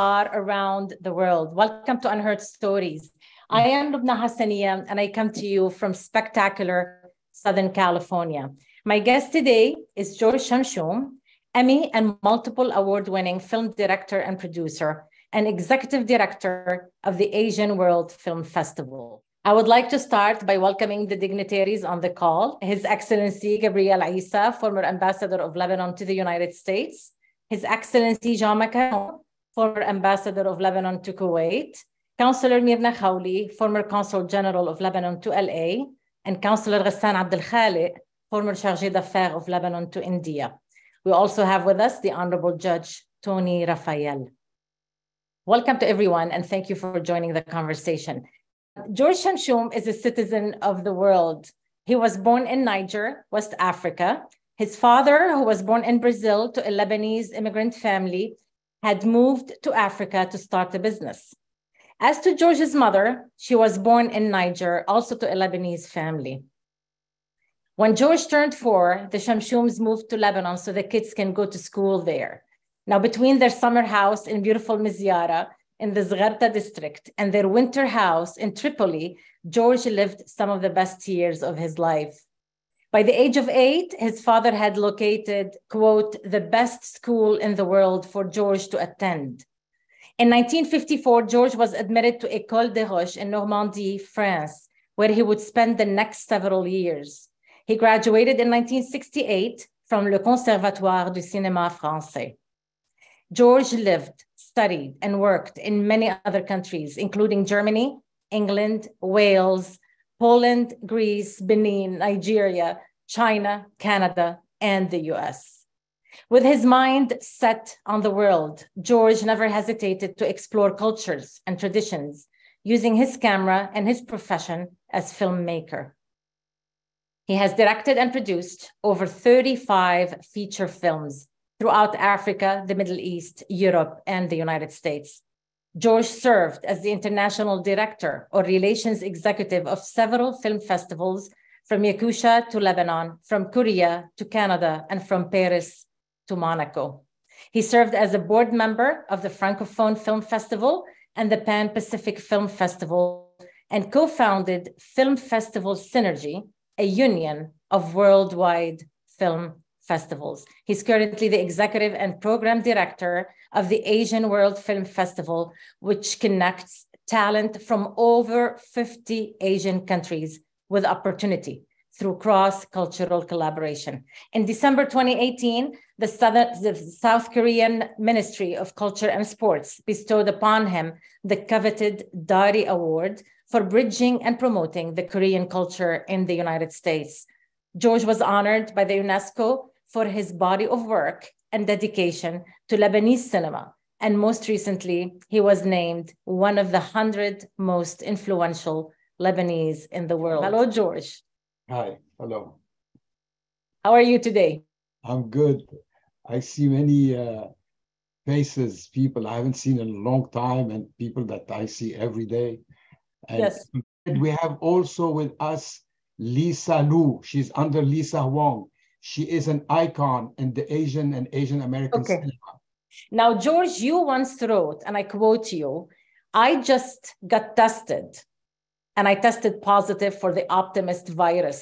are around the world. Welcome to Unheard Stories. I am Loubna Hassanieh, and I come to you from spectacular Southern California. My guest today is Georges Chamchoum, Emmy and multiple award-winning film director and producer, and executive director of the Asian World Film Festival. I would like to start by welcoming the dignitaries on the call, His Excellency Gabriel Issa, former ambassador of Lebanon to the United States, His Excellency Jean Macaron, former ambassador of Lebanon to Kuwait, Counselor Mirna Khaouli, former consul general of Lebanon to LA, and Counselor Ghassan Abdelkhalid, former chargé d'affaires of Lebanon to India. We also have with us the Honorable Judge Tony Rafael. Welcome to everyone, and thank you for joining the conversation. Georges Chamchoum is a citizen of the world. He was born in Niger, West Africa. His father, who was born in Brazil to a Lebanese immigrant family, had moved to Africa to start a business. As to Georges' mother, she was born in Niger, also to a Lebanese family. When Georges turned 4, the Chamchoums moved to Lebanon so the kids can go to school there. Now, between their summer house in beautiful Miziara in the Zgharta district and their winter house in Tripoli, Georges lived some of the best years of his life. By the age of 8, his father had located, quote, the best school in the world for Georges to attend. In 1954, Georges was admitted to École des Roches in Normandy, France, where he would spend the next several years. He graduated in 1968 from Le Conservatoire du Cinéma Francais. Georges lived, studied, and worked in many other countries, including Germany, England, Wales, Poland, Greece, Benin, Nigeria, China, Canada, and the US. With his mind set on the world, Georges never hesitated to explore cultures and traditions, using his camera and his profession as filmmaker. He has directed and produced over 35 feature films throughout Africa, the Middle East, Europe, and the United States. Georges served as the international director or relations executive of several film festivals from Yakutia to Lebanon, from Korea to Canada, and from Paris to Monaco. He served as a board member of the Francophone Film Festival and the Pan-Pacific Film Festival, and co-founded Film Festival Synergy, a union of worldwide film festivals. He's currently the executive and program director of the Asian World Film Festival, which connects talent from over 50 Asian countries with opportunity through cross-cultural collaboration. In December 2018, the South Korean Ministry of Culture and Sports bestowed upon him the coveted Dari Award for bridging and promoting the Korean culture in the United States. Georges was honored by the UNESCO for his body of work and dedication to Lebanese cinema. And most recently, he was named one of the 100 most influential Lebanese in the world. Hello, Georges. Hi, hello. How are you today? I'm good. I see many faces, people I haven't seen in a long time, and people that I see every day. And yes. We have also with us Lisa Liu. She's under Lisa Wong. She is an icon in the Asian and Asian American cinema. Now, Georges, you once wrote, and I quote you, "I just got tested, and I tested positive for the optimist virus."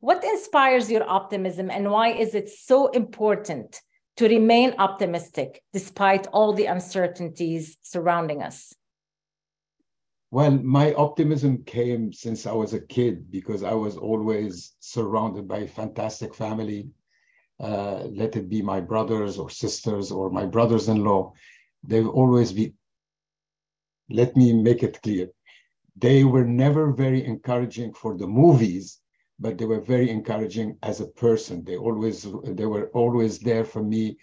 What inspires your optimism, and why is it so important to remain optimistic despite all the uncertainties surrounding us? Well, my optimism came since I was a kid because I was always surrounded by a fantastic family, let it be my brothers or sisters or my brothers-in-law. They've always been, let me make it clear, they were never very encouraging for the movies, but they were very encouraging as a person. They were always there for me.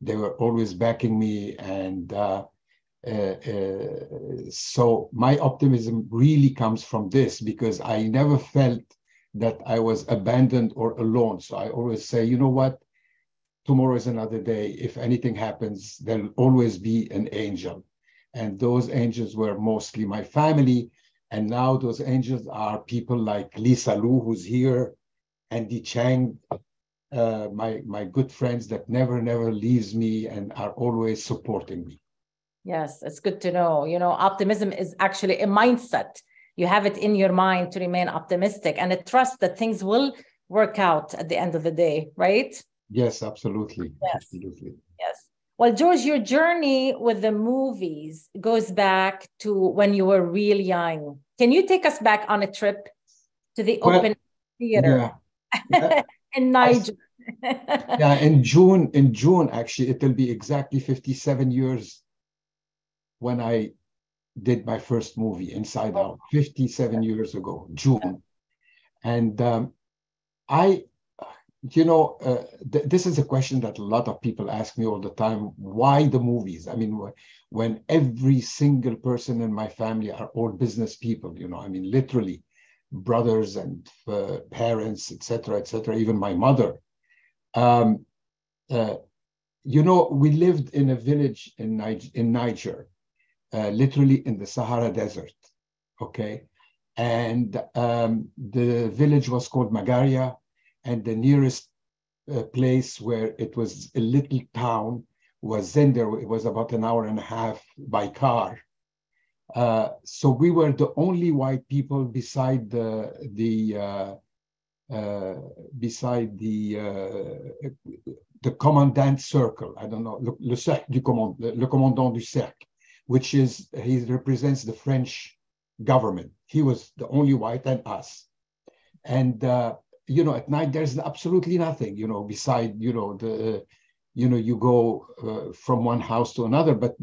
They were always backing me, and so my optimism really comes from this, because I never felt that I was abandoned or alone. So I always say, you know what, tomorrow is another day. If anything happens, there'll always be an angel. And those angels were mostly my family. And now those angels are people like Lisa Liu, who's here, Andy Chang, my good friends that never leaves me and are always supporting me. Yes, it's good to know. You know, optimism is actually a mindset. You have it in your mind to remain optimistic and a trust that things will work out at the end of the day, right? Yes, absolutely. Yes. Absolutely. Yes. Well, Georges, your journey with the movies goes back to when you were real young. Can you take us back on a trip to the open theater in Niger? Yeah, in June, actually, it will be exactly 57 years when I did my first movie, Inside Out, 57 years ago, June. And this is a question that a lot of people ask me all the time. Why the movies? I mean, when every single person in my family are all business people, you know, I mean, literally, brothers and parents, et cetera, even my mother. We lived in a village in Niger, literally in the Sahara Desert, okay? And the village was called Magaria, and the nearest place where it was a little town was Zender. It was about an hour and a half by car. So we were the only white people beside the commandant circle. I don't know, le cercle du commandant, le commandant du cercle, which is, he represents the French government. He was the only white and us. And at night there's absolutely nothing, you know, beside, you know, you go from one house to another. But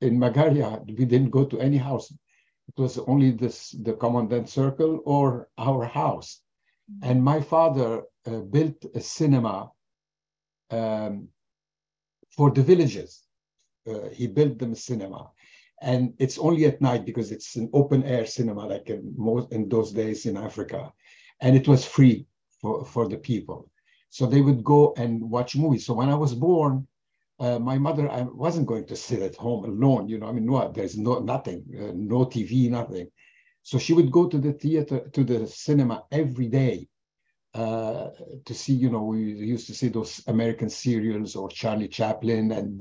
in Magaria, we didn't go to any house. It was only the commandant circle or our house. And my father built a cinema for the villages. He built them a cinema. And it's only at night because it's an open air cinema, like in those days in Africa. And it was free for the people. So they would go and watch movies. So when I was born, my mother, I wasn't going to sit at home alone. You know, I mean, what? There's nothing, no TV, nothing. So she would go to the theater, to the cinema every day to see, you know, we used to see those American serials or Charlie Chaplin and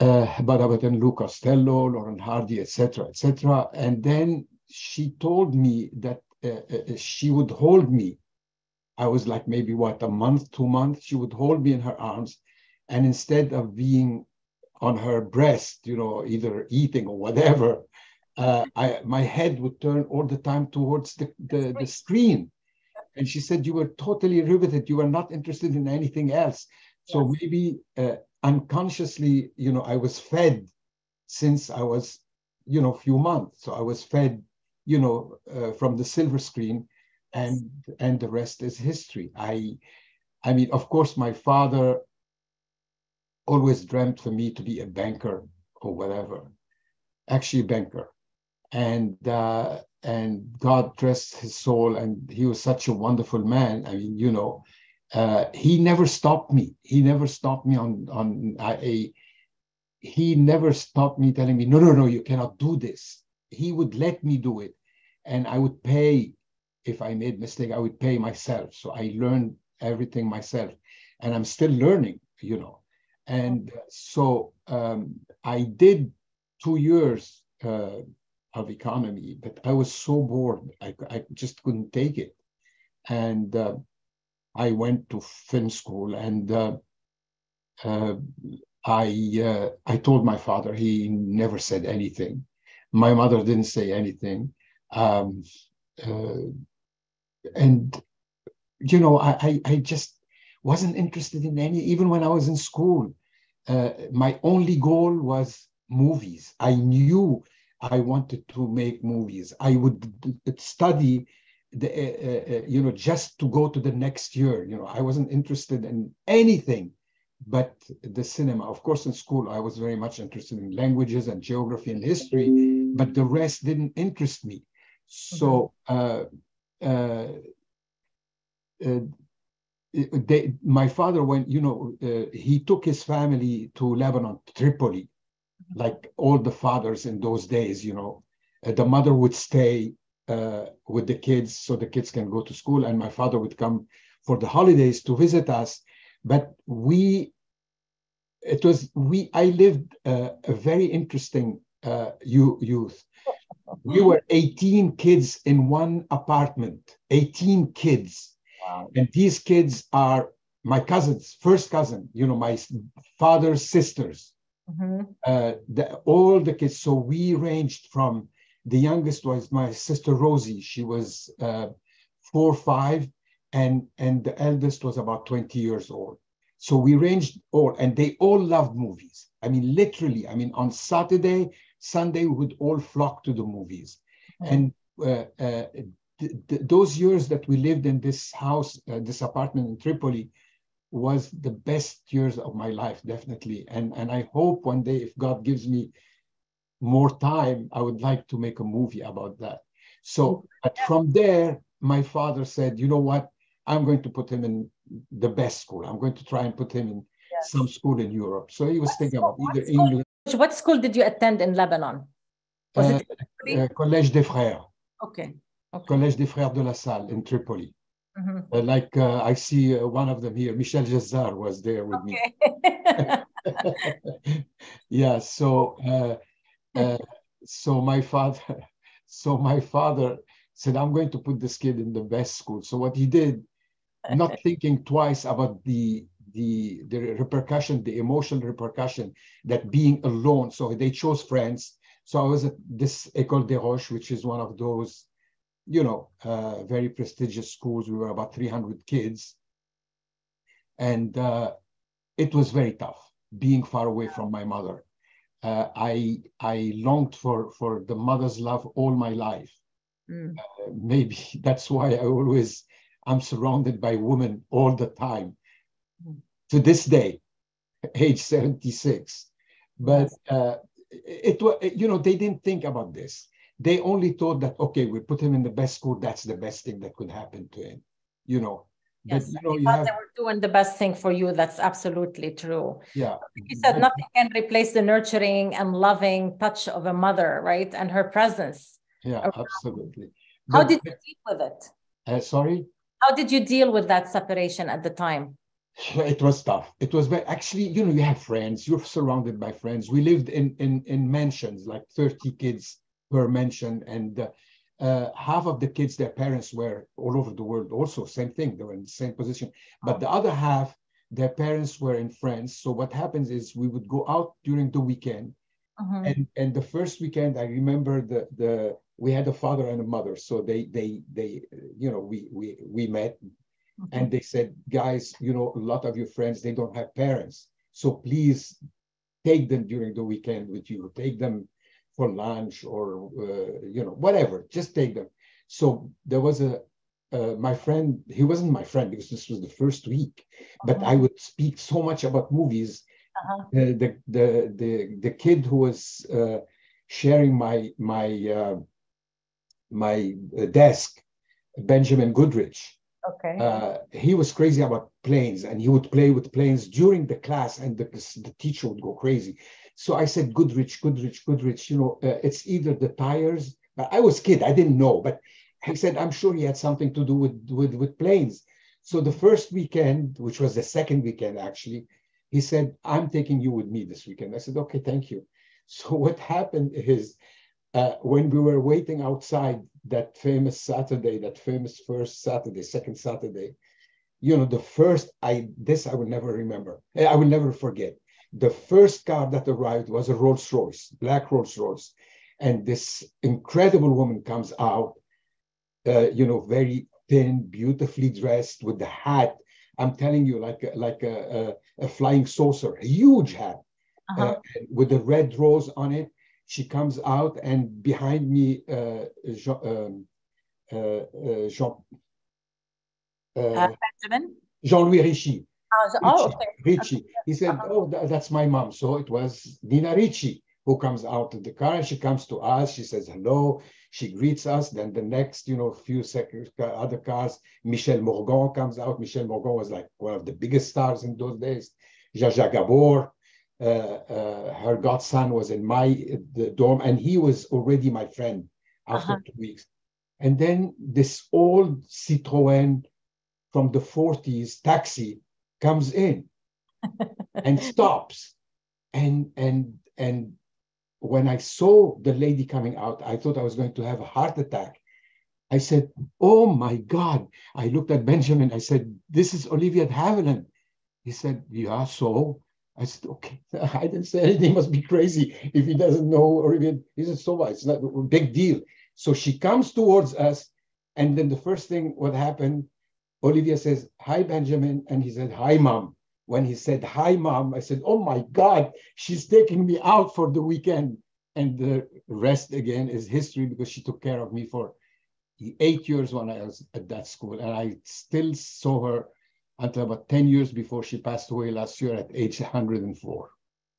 Badabat and Lou Costello, Lauren Hardy, etc., etc. And then she told me that she would hold me. I was like maybe a month, 2 months. She would hold me in her arms, and instead of being on her breast, you know, either eating or whatever, my head would turn all the time towards the screen. And she said, you were totally riveted. You were not interested in anything else. So yes. Maybe unconsciously, you know, I was fed since I was, you know, a few months. So I was fed, you know, from the silver screen. And the rest is history. I mean, of course, my father always dreamt for me to be a banker or whatever, actually a banker. And God rest his soul, and he was such a wonderful man. I mean, you know, he never stopped me. He never stopped me he never stopped me telling me, no, you cannot do this. He would let me do it, and I would pay. If I made mistake, I would pay myself. So I learned everything myself, and I'm still learning, you know. And so I did 2 years of economy, but I was so bored. I just couldn't take it. And I went to film school, and I told my father. He never said anything. My mother didn't say anything. And, you know, I just wasn't interested in any, even when I was in school, my only goal was movies. I knew I wanted to make movies. I would study, just to go to the next year. You know, I wasn't interested in anything but the cinema. Of course, in school, I was very much interested in languages and geography and history, but the rest didn't interest me. So my father went, you know, he took his family to Lebanon, Tripoli, like all the fathers in those days, you know. The mother would stay with the kids so the kids can go to school, and my father would come for the holidays to visit us. But we it was I lived a very interesting youth. We were 18 kids in one apartment, 18 kids. Wow. And these kids are my cousins, first cousin, you know, my father's sisters, mm-hmm. All the kids. So we ranged from, the youngest was my sister Rosie. She was 4 or 5, and the eldest was about 20 years old. So we ranged all, and they all loved movies. I mean, literally, I mean, on Saturday, Sunday, we would all flock to the movies. Mm-hmm. And those years that we lived in this house, this apartment in Tripoli, was the best years of my life, definitely. And I hope one day, if God gives me more time, I would like to make a movie about that. So but from there, my father said, you know what, I'm going to put him in the best school. I'm going to try and put him in some school in Europe. So he was thinking about either English. What school did you attend in Lebanon? Was it College des Frères. Okay. Okay. College des Frères de La Salle in Tripoli. Mm-hmm. Like I see one of them here, Michel Jazar was there with me. Yeah, so... so my father said, I'm going to put this kid in the best school. So what he did, not thinking twice about the repercussion, the emotional repercussion, that being alone. So they chose France. So I was at this École des Roches, which is one of those, you know, very prestigious schools. We were about 300 kids. And it was very tough being far away from my mother. I longed for the mother's love all my life. Mm. Maybe that's why I'm surrounded by women all the time. Mm. To this day, age 76. But it was, you know, they didn't think about this. They only thought that, okay, we put him in the best school. That's the best thing that could happen to him, you know. Yes, but, you know, they were doing the best thing for you. That's absolutely true. Yeah. You said nothing can replace the nurturing and loving touch of a mother, right? And her presence. Yeah, absolutely. How did you deal with it? Sorry? How did you deal with that separation at the time? It was tough. It was very, actually, you know, you have friends. You're surrounded by friends. We lived in mansions, like 30 kids per mansion. And... half of the kids, their parents were all over the world also, same thing, they were in the same position. But the other half, their parents were in France. So what happens is we would go out during the weekend. Uh-huh. And the first weekend, I remember we had a father and a mother. So they you know, we met. Uh-huh. And they said, guys, you know, a lot of your friends, they don't have parents. So please take them during the weekend with you, take them for lunch or, you know, whatever, just take them. So there was my friend, he wasn't my friend because this was the first week, but uh-huh. I would speak so much about movies. Uh-huh. The kid who was sharing my desk, Benjamin Goodrich, okay. He was crazy about planes and he would play with planes during the class and the teacher would go crazy. So I said, Goodrich, you know, it's either the tires. I was a kid, I didn't know, but I said, I'm sure he had something to do with planes. So the first weekend, which was the second weekend, actually, he said, I'm taking you with me this weekend. I said, okay, thank you. So what happened is when we were waiting outside that famous Saturday, that famous first Saturday, second Saturday, you know, the first, I will never remember. I will never forget. The first car that arrived was a Rolls Royce, black Rolls Royce. And this incredible woman comes out, you know, very thin, beautifully dressed with the hat. I'm telling you, like a flying saucer, a huge hat. Uh-huh. With a red rose on it. She comes out and behind me, Jean-Louis Richie. Richie. He said, oh, that's my mom. So it was Nina Ricci who comes out of the car and she comes to us. She says, hello. She greets us. Then the next, you know, few seconds, other cars, Michel Morgan comes out. Michel Morgan was like one of the biggest stars in those days. Jaja Gabor, her godson was in the dorm and he was already my friend after 2 weeks. And then this old Citroën from the 40s taxi comes in and stops. And when I saw the lady coming out, I thought I was going to have a heart attack. I said, oh my God. I looked at Benjamin. I said, this is Olivia de Havilland. He said, yeah, so? I said, okay. I didn't say anything. He must be crazy if he doesn't know Olivia. He said, so what? It's not a big deal. So she comes towards us. And then the first thing what happened, Olivia says, hi, Benjamin. And he said, hi, Mom. When he said, hi, Mom, I said, oh my God, she's taking me out for the weekend. And the rest again is history, because she took care of me for 8 years when I was at that school. And I still saw her until about 10 years before she passed away last year at age 104.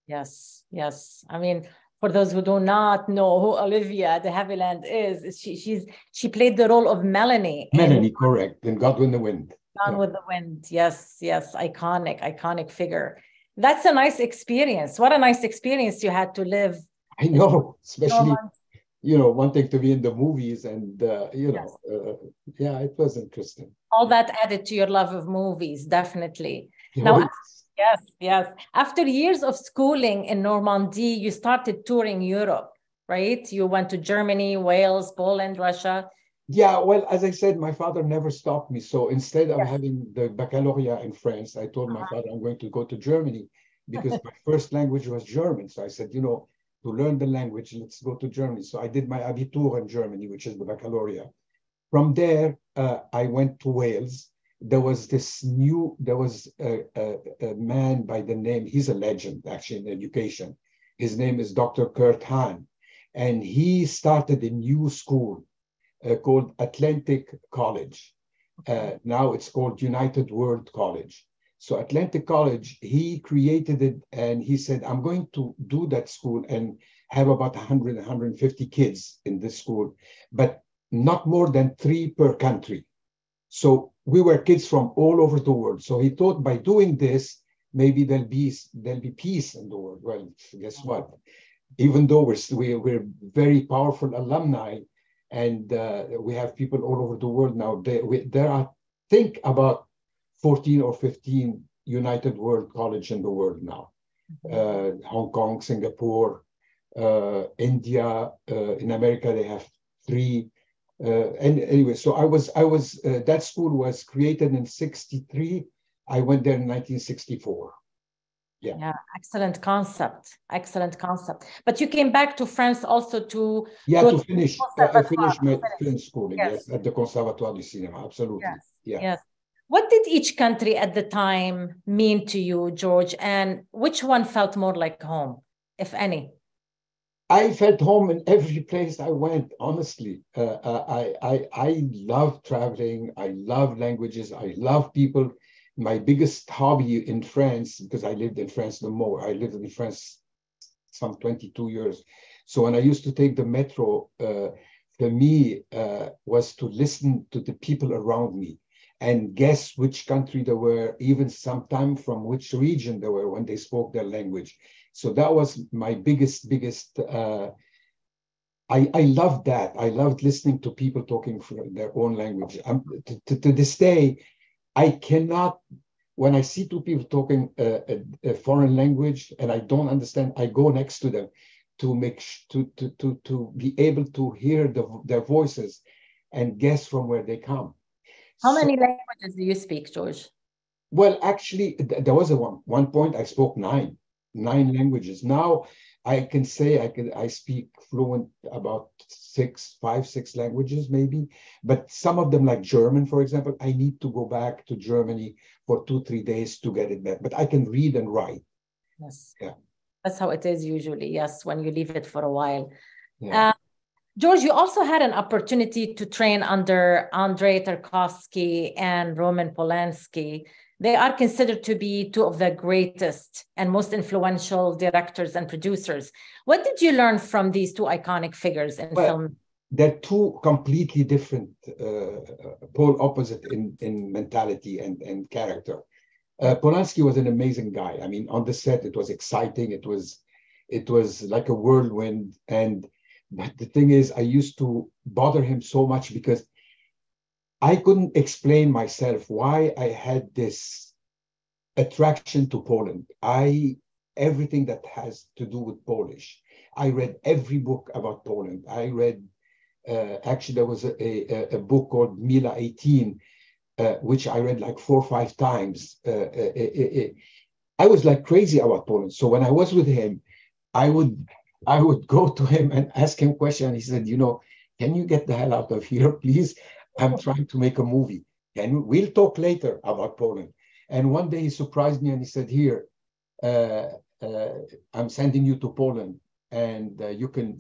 Yes, yes. I mean, for those who do not know who Olivia de Havilland is, she played the role of Melanie. Melanie, correct, in God with the Wind. Gone with the Wind, yes, yes, iconic, iconic figure. That's a nice experience. What a nice experience you had to live. I know, especially, you know, wanting to be in the movies and, you know, yeah, it was interesting. All that added to your love of movies, definitely. Now, yes, yes. After years of schooling in Normandy, you started touring Europe, right? You went to Germany, Wales, Poland, Russia. Yeah, well, as I said, my father never stopped me. So instead of having the baccalaureate in France, I told my father, I'm going to go to Germany, because my first language was German. So I said, you know, to learn the language, let's go to Germany. So I did my Abitur in Germany, which is the baccalaureate. From there, I went to Wales. There was this new, there was a man by the name, he's a legend, actually, in education. His name is Dr. Kurt Hahn. And he started a new school called Atlantic College. Now it's called United World College. So Atlantic College, he created it, and he said, I'm going to do that school and have about 100, 150 kids in this school, but not more than 3 per country. So we were kids from all over the world. So he thought by doing this, maybe there'll be peace in the world. Well, guess what? Even though we're very powerful alumni, and we have people all over the world now. There are, I think, about 14 or 15 United World College in the world now. Hong Kong, Singapore, India. In America, they have 3. And anyway, so I was that school was created in '63. I went there in 1964. Yeah. Yeah, excellent concept. Excellent concept. But you came back to France also to... Yeah, to finish. I finished my film schooling, yes, at the Conservatoire du Cinéma, absolutely. Yes. Yeah. Yes. What did each country at the time mean to you, George? And which one felt more like home, if any? I felt home in every place I went, honestly. I love traveling. I love languages. I love people. My biggest hobby in France, because I lived in France the more, I lived in France some 22 years. So when I used to take the metro, for me, was to listen to the people around me and guess which country they were, even sometimes from which region they were when they spoke their language. So that was my biggest, I loved that. I loved listening to people talking from their own language. To this day, I cannot, when I see two people talking a foreign language and I don't understand, I go next to them to make to be able to hear their voices and guess from where they come. How many languages do you speak, George? Well, actually, there was one point I spoke nine languages. Now I can say I speak fluent about 5, 6 languages maybe, but some of them, like German, for example, I need to go back to Germany for 2-3 days to get it back, but I can read and write. Yes. Yeah. That's how it is usually. Yes. When you leave it for a while. Yeah. George, you also had an opportunity to train under Andrei Tarkovsky and Roman Polanski. They are considered to be two of the greatest and most influential directors and producers. What did you learn from these two iconic figures in film? They're two completely different, pole opposite in mentality and character. Polanski was an amazing guy. I mean, on the set, it was exciting. It was like a whirlwind. But the thing is, I used to bother him so much because I couldn't explain myself why I had this attraction to Poland. Everything that has to do with Polish. I read every book about Poland. I read, actually there was a book called Mila 18, which I read like 4 or 5 times. I was like crazy about Poland. So when I was with him, I would go to him and ask him questions. He said, you know, can you get the hell out of here, please? I'm trying to make a movie. And we'll talk later about Poland. And one day he surprised me and he said, here, I'm sending you to Poland, and you can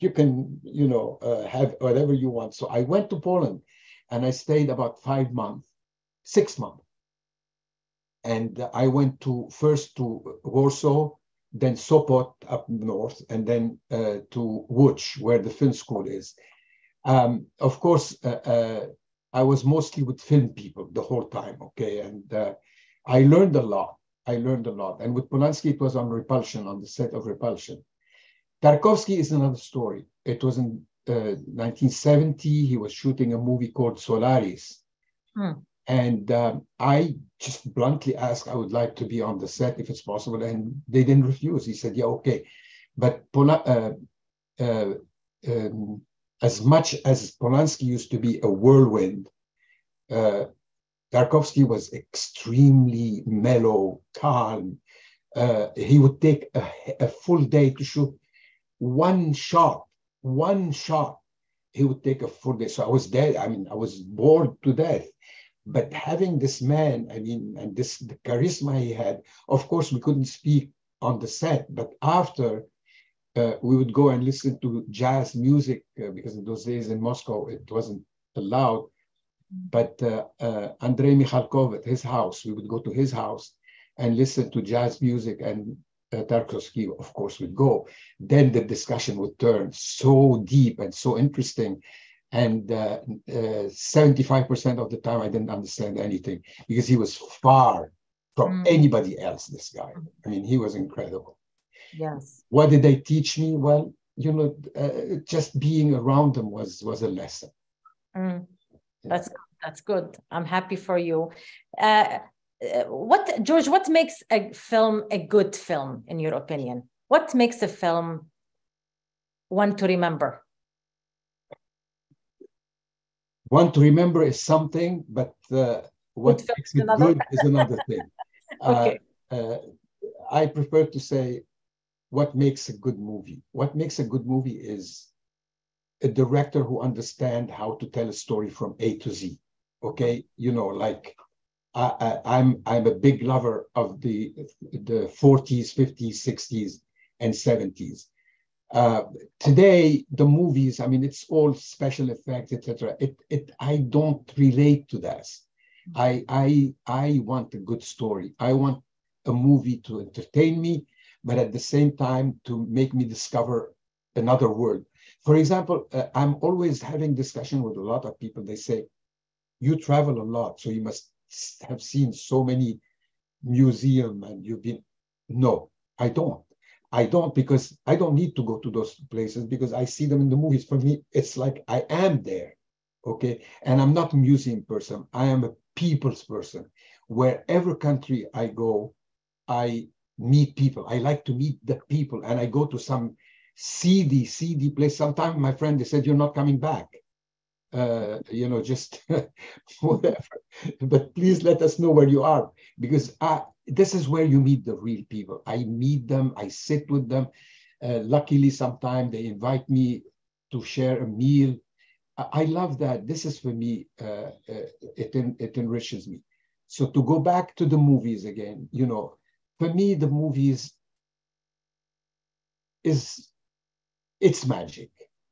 you know have whatever you want. So I went to Poland, and I stayed about 6 months, and I went first to Warsaw, then Sopot up north, and then to Łódź, where the film school is. Of course, I was mostly with film people the whole time. Okay, and I learned a lot. And with Polanski, it was on Repulsion, on the set of Repulsion. Tarkovsky is another story. It was in 1970. He was shooting a movie called Solaris. Hmm. And I just bluntly asked, I would like to be on the set if it's possible. And they didn't refuse. He said, yeah, okay. But as much as Polanski used to be a whirlwind, Tarkovsky was extremely mellow, calm. He would take a full day to shoot one shot. He would take a full day. So I was dead. I mean, I was bored to death. But having this man, I mean, and the charisma he had, of course, we couldn't speak on the set. But after, we would go and listen to jazz music, because in those days in Moscow, it wasn't allowed. But Andrei Mikhalkov at his house, we would go to his house and listen to jazz music, and Tarkovsky, of course, would go. Then the discussion would turn so deep and so interesting. And 75% of the time, I didn't understand anything because he was far from anybody else, this guy. I mean, he was incredible. Yes. What did they teach me? Well, you know, just being around them was a lesson. Mm. That's good. I'm happy for you. George, what makes a film a good film, in your opinion? What makes a film one to remember? One to remember is something, but what makes it good is another thing. Okay. I prefer to say what makes a good movie. What makes a good movie is a director who understands how to tell a story from A to Z. Okay, you know, like I'm a big lover of the 40s, 50s, 60s, and 70s. Today, the movies, I mean, it's all special effects, etc. I don't relate to that. I want a good story. I want a movie to entertain me, but at the same time to make me discover another world. For example, I'm always having discussion with a lot of people. They say, you travel a lot, so you must have seen so many museums and you've been... No, I don't. I don't, because I don't need to go to those places because I see them in the movies. For me, it's like I am there, okay? And I'm not a museum person. I am a people's person. Wherever country I go, I meet people. I like to meet the people, and I go to some CD place. Sometimes my friend, they said, you're not coming back. You know, just whatever. But please let us know where you are, because this is where you meet the real people. I meet them. I sit with them. Luckily, sometimes they invite me to share a meal. I love that. This is for me, it enriches me. So to go back to the movies again, you know, for me, the movies it's magic,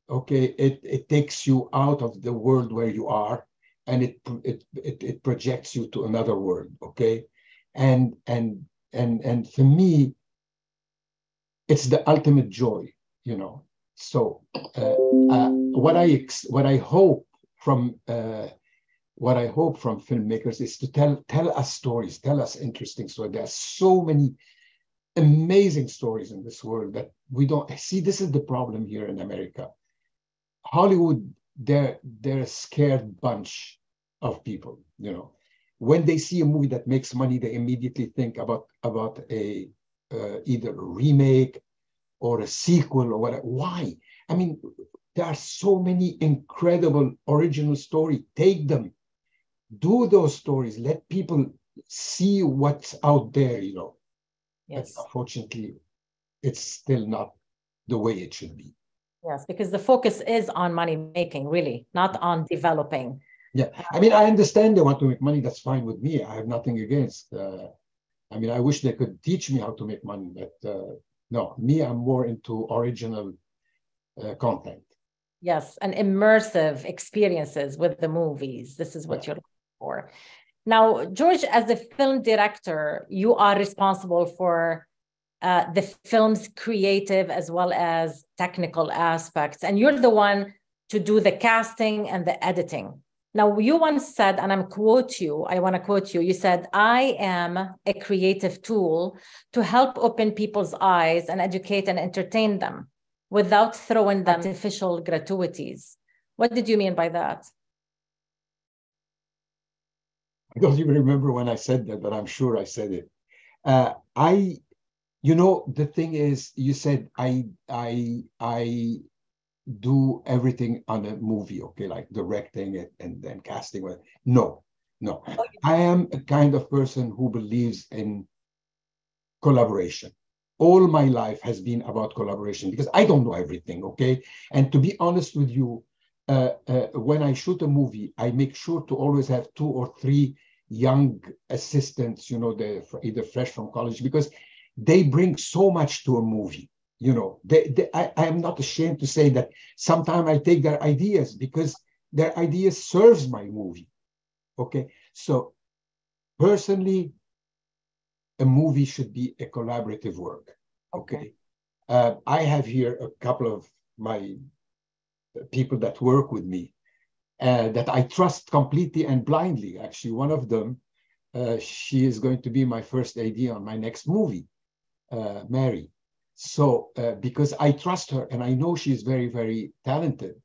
okay? It takes you out of the world where you are, and it projects you to another world, okay? And for me, it's the ultimate joy, you know? So what I hope from filmmakers is to tell us stories, tell us interesting stories. There are so many amazing stories in this world that we don't see. This is the problem here in America. Hollywood, they're a scared bunch of people, you know. when they see a movie that makes money, they immediately think about a either a remake or a sequel or whatever. Why? I mean, there are so many incredible original stories. Take them, do those stories, let people see what's out there, you know. Yes. But unfortunately, it's still not the way it should be. Yes, because the focus is on money making, really, not on developing. Yeah, I mean, I understand they want to make money. That's fine with me. I have nothing against. I mean, I wish they could teach me how to make money, but no, me, I'm more into original content. Yes, and immersive experiences with the movies. This is what you're looking for. Now, George, as a film director, you are responsible for the film's creative as well as technical aspects. And you're the one to do the casting and the editing. Now, you once said, and I want to quote you, you said, "I am a creative tool to help open people's eyes and educate and entertain them without throwing them artificial gratuities." What did you mean by that? I don't even remember when I said that, but I'm sure I said it. You know, the thing is, you said I do everything on a movie, okay, like directing it and then casting it. No. I am a kind of person who believes in collaboration. All my life has been about collaboration because I don't know everything, okay? And to be honest with you, when I shoot a movie, I make sure to always have 2 or 3 young assistants, you know, they're either fresh from college, because they bring so much to a movie. You know, I am not ashamed to say that sometimes I take their ideas because their ideas serves my movie. Okay, so personally, a movie should be a collaborative work. Okay, I have here a couple of my people that work with me that I trust completely and blindly. Actually, one of them, she is going to be my first AD on my next movie, Mary. So because I trust her and I know she's very, very talented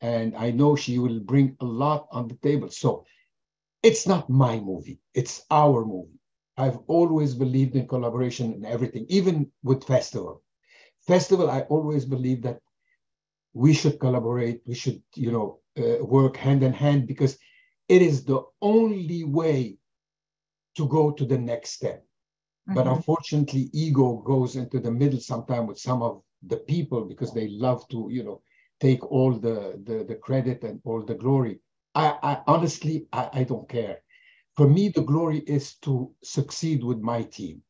and I know she will bring a lot on the table. So it's not my movie, it's our movie. I've always believed in collaboration and everything, even with festival. Festival, I always believe that we should collaborate, we should, you know, work hand in hand, because it is the only way to go to the next step. But unfortunately, ego goes into the middle sometimes with some of the people because they love to, you know, take all the credit and all the glory. I honestly, I don't care. For me, the glory is to succeed with my team.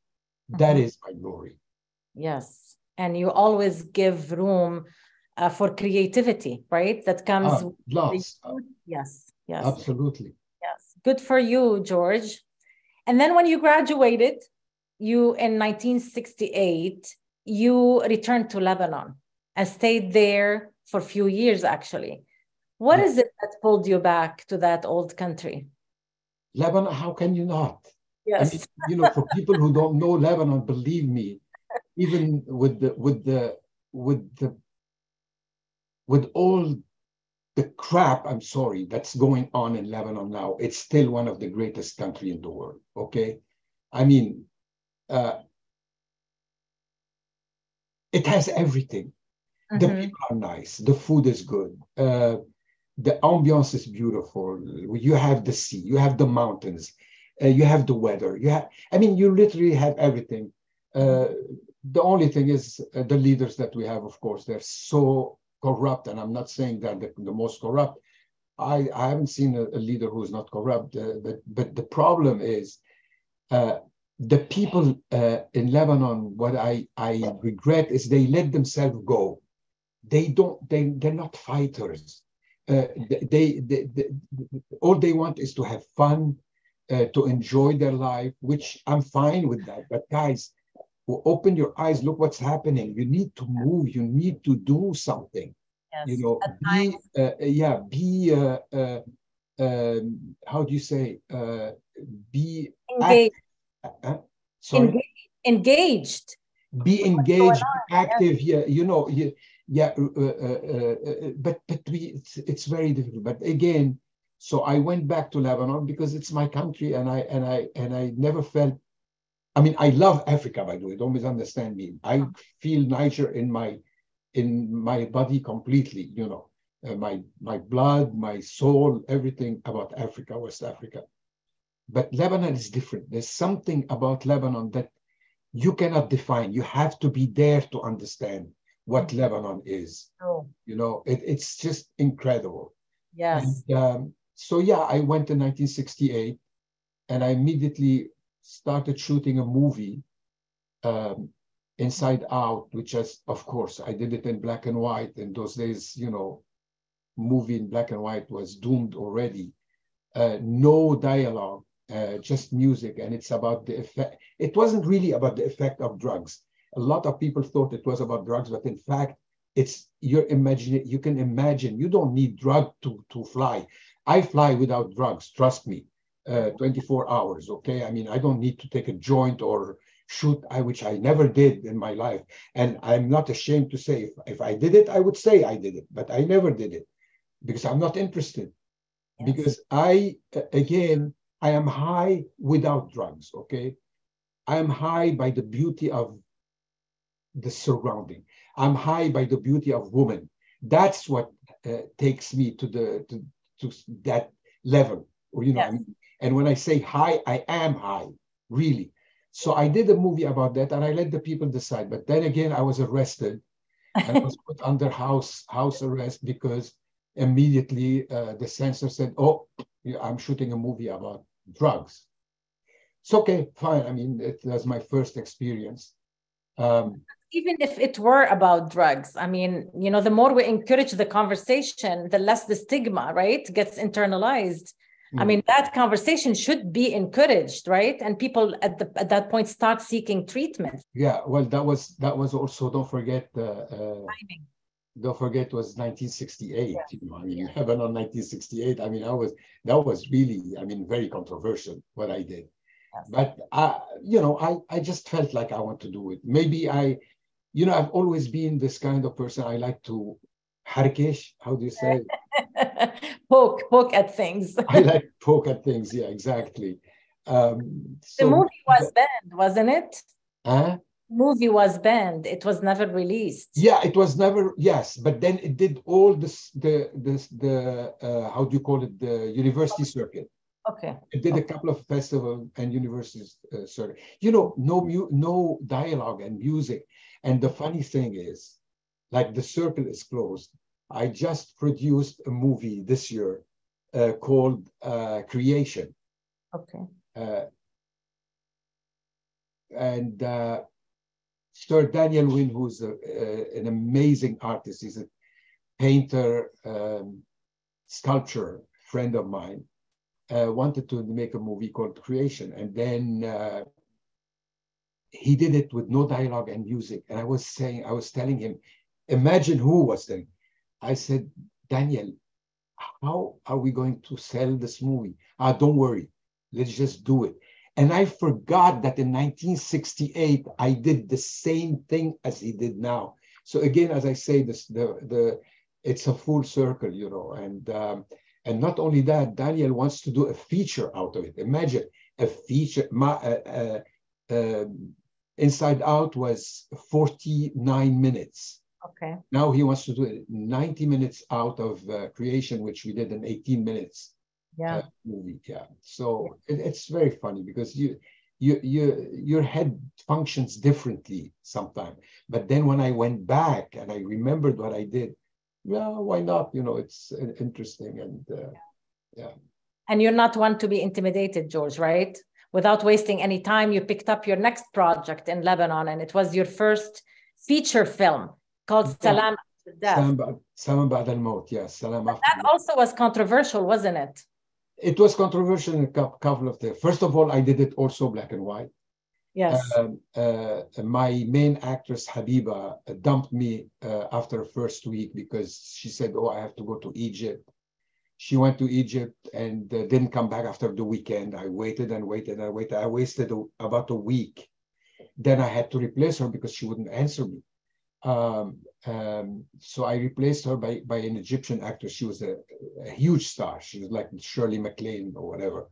That is my glory. Yes. And you always give room for creativity, right? That comes with lots. Yes. Absolutely. Yes. Good for you, George. And then when you graduated, in 1968, you returned to Lebanon and stayed there for a few years, actually. What is it that pulled you back to that old country? Lebanon, how can you not? Yes. I mean, you know, for people who don't know Lebanon, believe me, even with all the crap, I'm sorry, that's going on in Lebanon now, it's still one of the greatest countries in the world, okay? I mean, it has everything. The people are nice, the food is good, the ambiance is beautiful, you have the sea, you have the mountains, you have the weather, I mean, you literally have everything. The only thing is the leaders that we have, of course, they're so corrupt, and I'm not saying that the most corrupt. I haven't seen a leader who's not corrupt, but the problem is the people in Lebanon, what I regret is they let themselves go. They're not fighters. All they want is to have fun, to enjoy their life, which I'm fine with that. But guys, open your eyes, look what's happening. You need to move, you need to do something. Yes. You know, be engaged. Engaged. Be engaged, active. Yeah, you know. Yeah. But it's very difficult. But again, So I went back to Lebanon because it's my country, and I never felt, I mean, I love Africa, by the way, don't misunderstand me. I feel Niger in my body completely, you know, my blood, my soul, everything about Africa, West Africa. But Lebanon is different. There's something about Lebanon that you cannot define. You have to be there to understand what Lebanon is. Oh. You know, it's just incredible. Yes. And, so yeah, I went in 1968, and I immediately started shooting a movie, Inside Out, which is, of course, I did it in black and white. In those days, you know, movie in black and white was doomed already. No dialogue, just music. And it's about the effect. It wasn't really about the effect of drugs. A lot of people thought it was about drugs, but in fact, it's your imagination. You can imagine. You don't need drug to fly. I fly without drugs, trust me, 24 hours, okay? I mean, I don't need to take a joint or shoot, which I never did in my life. And I'm not ashamed to say, if I did it, I would say I did it, but I never did it because I'm not interested. Yes. Because I am high without drugs, okay? I am high by the beauty of the surrounding. I'm high by the beauty of woman. That's what takes me to that level, or, you know. Yes. I mean, and when I say high, I am high, really. So I did a movie about that, and I let the people decide. But then again, I was arrested, and I was put under house arrest because immediately the censor said, "Oh, I'm shooting a movie about drugs." It's okay, fine. I mean, it was my first experience. Even if it were about drugs, I mean, you know, the more we encourage the conversation, the less the stigma, right, gets internalized. Mm. I mean, that conversation should be encouraged, right? And people at that point start seeking treatment. Yeah, well, that was also, don't forget, timing. Don't forget, it was 1968. Yeah. You know, I mean, heaven on 1968. I mean, that was really, I mean, very controversial what I did. But, you know, I just felt like I want to do it. Maybe you know, I've always been this kind of person. I like to harkesh, how do you say? Poke at things. I like poke at things. Yeah, exactly. The movie was banned, wasn't it? Huh? Movie was banned. It was never released. Yeah, it was never. Yes, but then it did all this, how do you call it? The university circuit. Okay. I did a couple of festivals and universities, you know, no dialogue and music. And the funny thing is, like, the circle is closed. I just produced a movie this year called Creation. Okay. And Sir Daniel Wynn, who's an amazing artist, he's a painter, sculptor, friend of mine. Wanted to make a movie called Creation, and then he did it with no dialogue and music. And I was telling him, imagine who was there. I said, Daniel, how are we going to sell this movie? Don't worry, let's just do it. And I forgot that in 1968 I did the same thing as he did now. So again, as I say, it's a full circle, you know, and not only that, Daniel wants to do a feature out of it. Imagine a feature. Inside Out was 49 minutes. Okay. Now he wants to do it 90 minutes out of Creation, which we did in 18 minutes. Yeah. Movie. Yeah. So yeah. It's very funny because your head functions differently sometimes. But then when I went back and I remembered what I did, well, why not? You know, it's interesting. And yeah. And you're not one to be intimidated, George, right? Without wasting any time, you picked up your next project in Lebanon, and it was your first feature film called Salam Badal Mot. Yes, Salam. That also was controversial, wasn't it? It was controversial in a couple of things. First of all, I did it also black and white. Yes. My main actress, Habiba, dumped me after the first week because she said, oh, I have to go to Egypt. She went to Egypt and didn't come back after the weekend. I waited and waited and waited. I wasted about a week. Then I had to replace her because she wouldn't answer me. So I replaced her by an Egyptian actress. She was a huge star. She was like Shirley MacLaine or whatever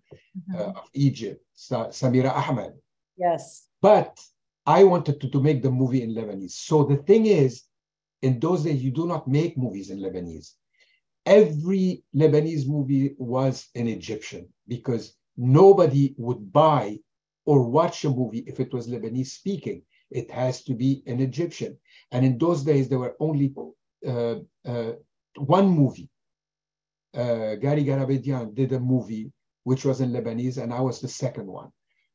of Egypt, Samira Ahmed. Yes. But I wanted to make the movie in Lebanese. So the thing is, in those days, you do not make movies in Lebanese. Every Lebanese movie was an Egyptian because nobody would buy or watch a movie if it was Lebanese speaking. It has to be an Egyptian. And in those days, there were only one movie. Gary Garabedian did a movie which was in Lebanese, and I was the second one.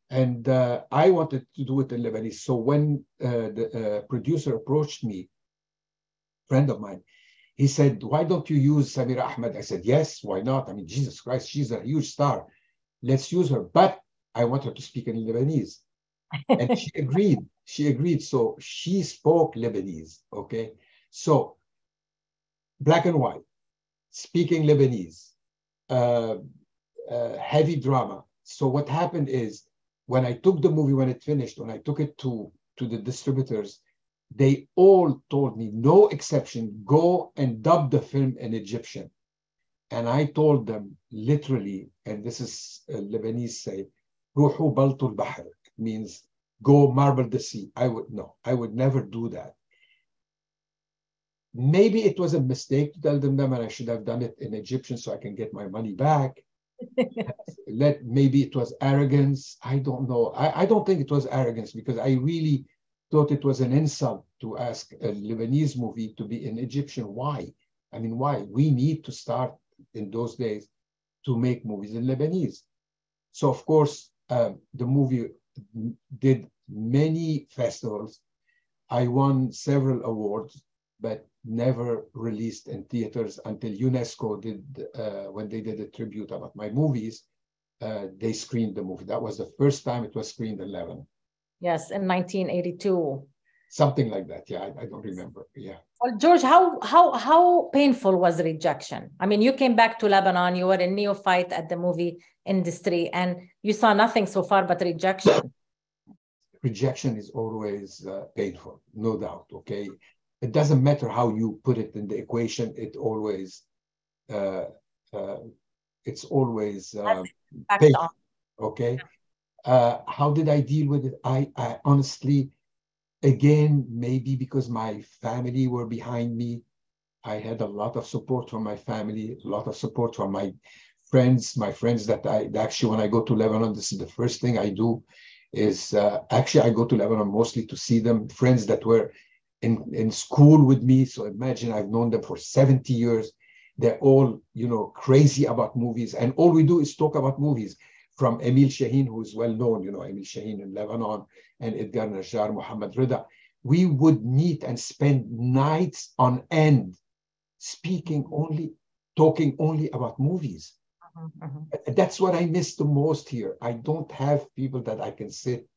And I wanted to do it in Lebanese. So when the producer approached me, a friend of mine, he said, why don't you use Samira Ahmed? I said, yes, why not? I mean, Jesus Christ, she's a huge star. Let's use her. But I want her to speak in Lebanese. And she agreed. She agreed. So she spoke Lebanese. Okay. So black and white, speaking Lebanese, heavy drama. So what happened is, when I took the movie, when it finished, when I took it to the distributors, they all told me, no exception, go and dub the film in Egyptian. And I told them literally, and this is Lebanese say, Ruhu Baltul Bahar. It means go marble the sea. I would never do that. Maybe it was a mistake to tell them that, and I should have done it in Egyptian so I can get my money back. Maybe it was arrogance. I don't know. I don't think it was arrogance because I really thought it was an insult to ask a Lebanese movie to be an Egyptian. Why? I mean, why? We need to start in those days to make movies in Lebanese. So, of course, the movie did many festivals. I won several awards, but never released in theaters until UNESCO did, when they did a tribute about my movies, they screened the movie. That was the first time it was screened in Lebanon. Yes, in 1982. Something like that, yeah, I don't remember, yeah. Well, George, how painful was rejection? I mean, you came back to Lebanon, you were a neophyte at the movie industry, and you saw nothing so far but rejection. Rejection is always painful, no doubt, okay? It doesn't matter how you put it in the equation. It's always painful, okay? How did I deal with it? I honestly, again, maybe because my family were behind me, I had a lot of support from my family, a lot of support from my friends that I actually, when I go to Lebanon, this is the first thing I do is actually I go to Lebanon mostly to see them, friends that were in school with me. So imagine I've known them for 70 years. They're all, you know, crazy about movies. And all we do is talk about movies. From Emil Shaheen, who's well known, you know, Emil Shaheen in Lebanon, and Edgar Najjar, Mohammed Rida. We would meet and spend nights on end talking only about movies. That's what I miss the most here. I don't have people that I can sit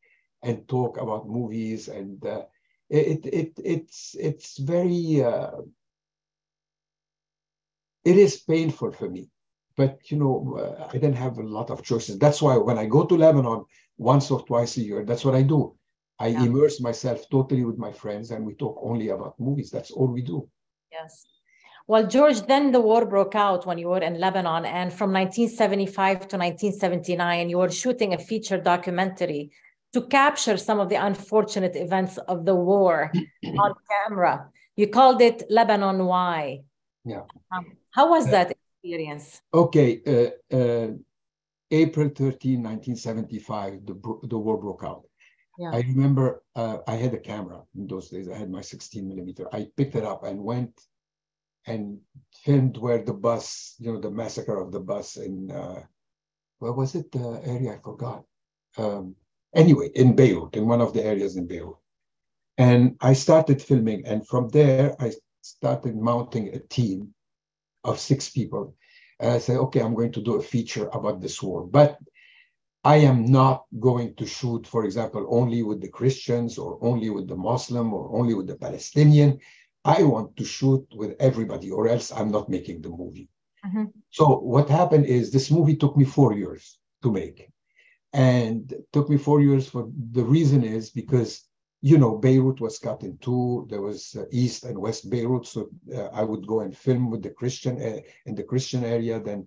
and talk about movies, and it's very, it is painful for me. But, you know, I didn't have a lot of choices. That's why when I go to Lebanon once or twice a year, that's what I do. I immerse myself totally with my friends, and we talk only about movies. That's all we do. Yes. Well, George, then the war broke out when you were in Lebanon. And from 1975 to 1979, you were shooting a feature documentary to capture some of the unfortunate events of the war on camera. You called it Lebanon Why. Yeah. How was that experience? Okay, April 13, 1975, the war broke out. Yeah. I remember I had a camera in those days. I had my 16 millimeter. I picked it up and went and filmed where the bus, you know, the massacre of the bus in, where was it? The area I forgot. Anyway, in Beirut, in one of the areas in Beirut. And I started filming. And from there, I started mounting a team of 6 people. And I said, okay, I'm going to do a feature about this war, but I am not going to shoot, for example, only with the Christians or only with the Muslim or only with the Palestinian. I want to shoot with everybody or else I'm not making the movie. So what happened is this movie took me 4 years to make, and took me 4 years for the reason is because you know, Beirut was cut in two. There was East and West Beirut. So I would go and film with the Christian in the Christian area. Then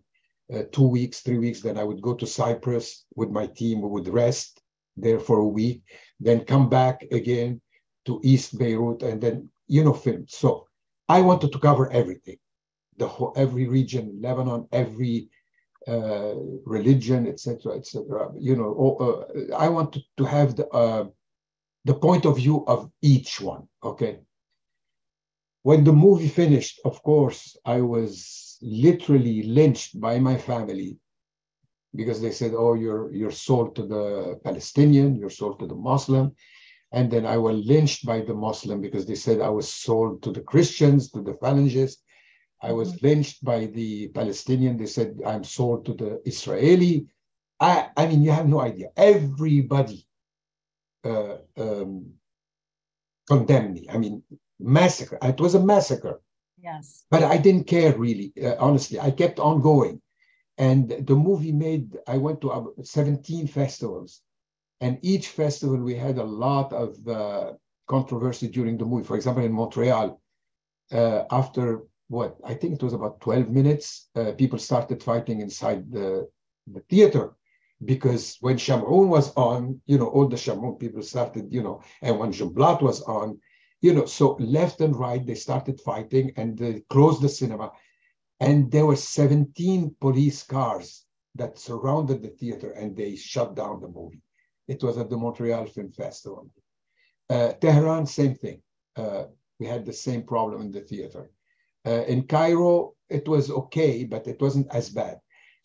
2 weeks, 3 weeks, then I would go to Cyprus with my team. We would rest there for a week, then come back again to East Beirut, and then, you know, film. So I wanted to cover everything, the whole, every region, Lebanon, every religion, etc., etc. You know, I wanted to have the point of view of each one. Okay. When the movie finished, of course, I was literally lynched by my family, because they said, "Oh, you're sold to the Palestinian, you're sold to the Muslim." And then I was lynched by the Muslim because they said I was sold to the Christians, to the Falangists. I was lynched by the Palestinian. They said I'm sold to the Israeli. I mean, you have no idea. Everybody condemned me. I mean, massacre. It was a massacre. Yes. But I didn't care, really, honestly. I kept on going. And the movie made, I went to 17 festivals. And each festival, we had a lot of controversy during the movie. For example, in Montreal, after what, I think it was about 12 minutes, people started fighting inside the theater. Because when Chamchoum was on, you know, all the Chamchoum people started, you know, and when Jumblat was on, you know, so left and right, they started fighting, and they closed the cinema. And there were 17 police cars that surrounded the theater, and they shut down the movie. It was at the Montreal Film Festival. Tehran, same thing. We had the same problem in the theater. In Cairo, it was okay, but it wasn't as bad.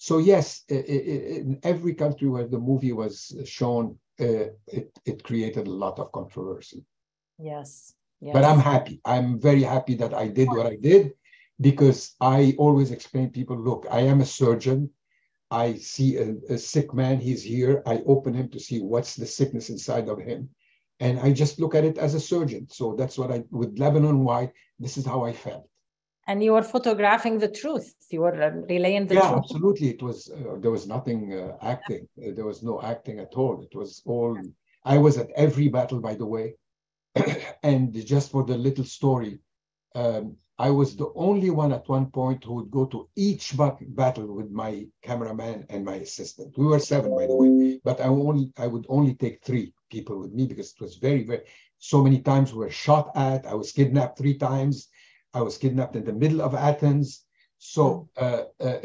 So yes, in every country where the movie was shown, it created a lot of controversy. Yes. Yes. But I'm happy. I'm very happy that I did what I did, because I always explain to people, look, I am a surgeon. I see a sick man, he's here. I open him to see what's the sickness inside of him. And I just look at it as a surgeon. So that's what I, with Lebanon White, this is how I felt. And you were photographing the truth. You were relaying the truth. Yeah, absolutely. It was, there was nothing acting. There was no acting at all. It was all, I was at every battle, by the way. And just for the little story, I was the only one at one point who would go to each battle with my cameraman and my assistant. We were seven, by the way, but I would only take three people with me, because it was very, very, so many times we were shot at. I was kidnapped 3 times. I was kidnapped in the middle of Athens. So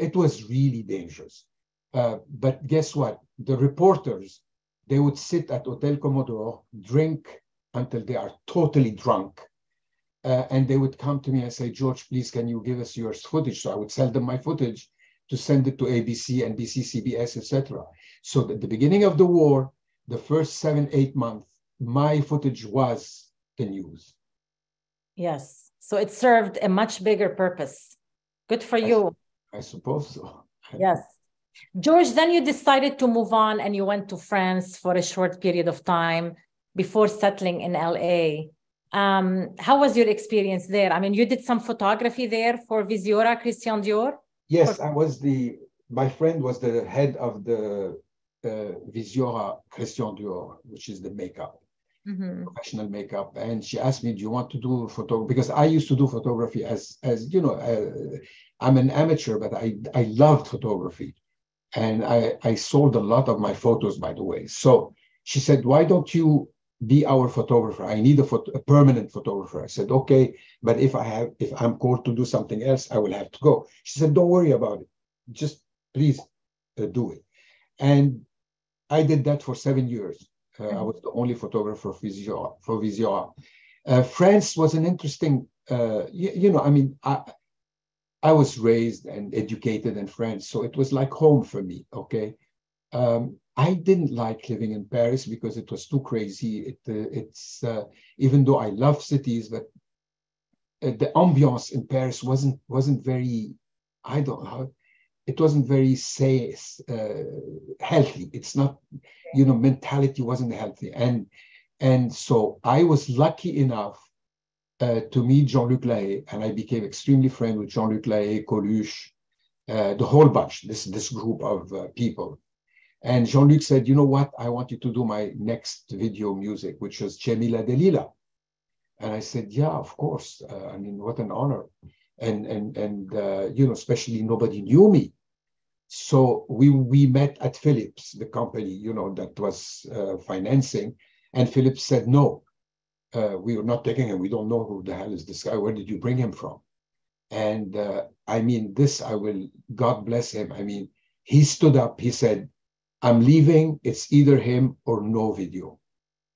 it was really dangerous. But guess what? The reporters, they would sit at Hotel Commodore, drink until they are totally drunk. And they would come to me and say, "George, please, can you give us your footage?" So I would sell them my footage to send it to ABC, NBC, CBS, etc. So at the beginning of the war, the first 7-8 months, my footage was the news. Yes. So it served a much bigger purpose. Good for you. I suppose so. Yes. George, then you decided to move on and you went to France for a short period of time before settling in LA. How was your experience there? I mean, you did some photography there for Viziora Christian Dior? Yes, I was my friend was the head of the Viziora Christian Dior, which is the makeup, professional makeup. And she asked me, "Do you want to do photography?" Because I used to do photography as you know, I'm an amateur, but I loved photography. And I sold a lot of my photos, by the way. So she said, "Why don't you be our photographer? I need a permanent photographer." I said, "Okay, but if I'm called to do something else, I will have to go." She said, "Don't worry about it. Just please do it." And I did that for 7 years. I was the only photographer for Viziora. France was an interesting, you know, I mean, I was raised and educated in France, so it was like home for me, okay? I didn't like living in Paris because it was too crazy. It's even though I love cities, but the ambiance in Paris wasn't very, I don't know how, it wasn't very healthy. It's not, you know, mentality wasn't healthy. And so I was lucky enough to meet Jean-Luc Lahaye, and I became extremely friend with Jean-Luc Lahaye, Coluche, the whole bunch, this group of people. And Jean-Luc said, you know what, I want you to do my next video music, which was Jamila Delila. And I said, yeah, of course. I mean, what an honor. And you know, especially nobody knew me. So we met at Philips, the company, you know, that was financing. And Philips said, no, we were not taking him. We don't know who the hell is this guy. Where did you bring him from? And I mean, this, I will, God bless him. I mean, he stood up, he said, I'm leaving, it's either him or no video.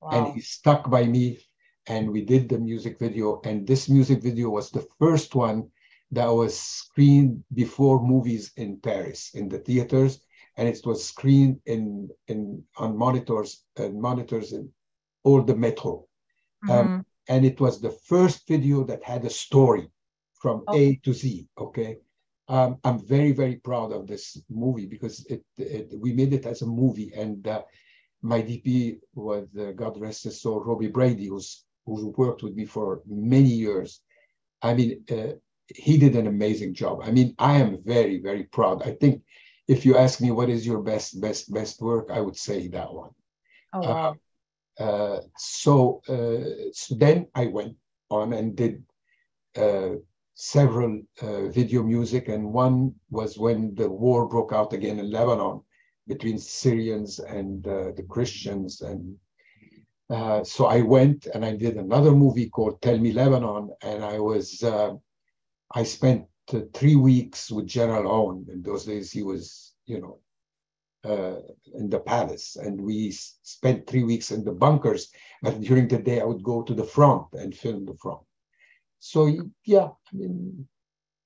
Wow. And he stuck by me, and we did the music video. And this music video was the first one that was screened before movies in Paris, in the theaters. And it was screened on monitors and monitors in all the metro. Mm-hmm. And it was the first video that had a story from A to Z, okay? I'm very, very proud of this movie because we made it as a movie. And my DP was, God rest his soul, Robbie Brady, who worked with me for many years. I mean, he did an amazing job. I mean, I am very, very proud. I think if you ask me what is your best work, I would say that one. Oh, wow. So then I went on and did several video music, and one was when the war broke out again in Lebanon between Syrians and the Christians, and so I went and I did another movie called Tell Me Lebanon, and I spent 3 weeks with General Owen. In those days he was, you know, in the palace, and we spent 3 weeks in the bunkers, but during the day I would go to the front and film the front. So, yeah, I mean,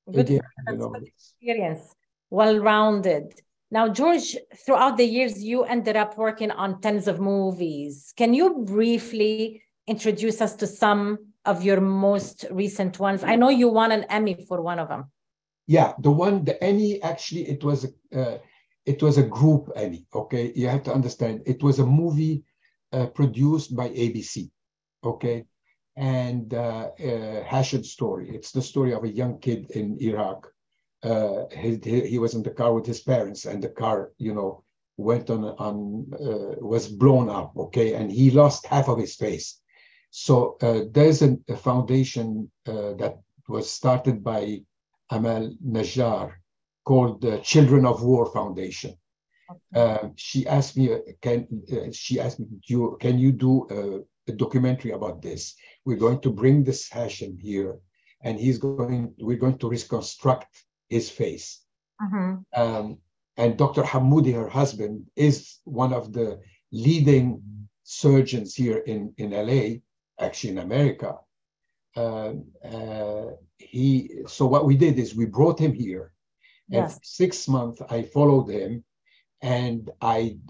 again, you know, experience, well-rounded. Now, George, throughout the years, you ended up working on tens of movies. Can you briefly introduce us to some of your most recent ones? I know you won an Emmy for one of them. Yeah, the Emmy, actually, it was a group Emmy, okay? You have to understand, it was a movie produced by ABC, okay? And Hashem's story. It's the story of a young kid in Iraq. He was in the car with his parents, and the car, you know, went was blown up, okay? And he lost half of his face. So there's a foundation that was started by Amal Najjar called the Children of War Foundation. She asked me, can you do a documentary about this? We're going to bring this Hashem here, and we're going to reconstruct his face. Mm-hmm. And Dr. Hamoudi, her husband, is one of the leading surgeons here in LA, actually in America. So what we did is we brought him here, and for 6 months I followed him, and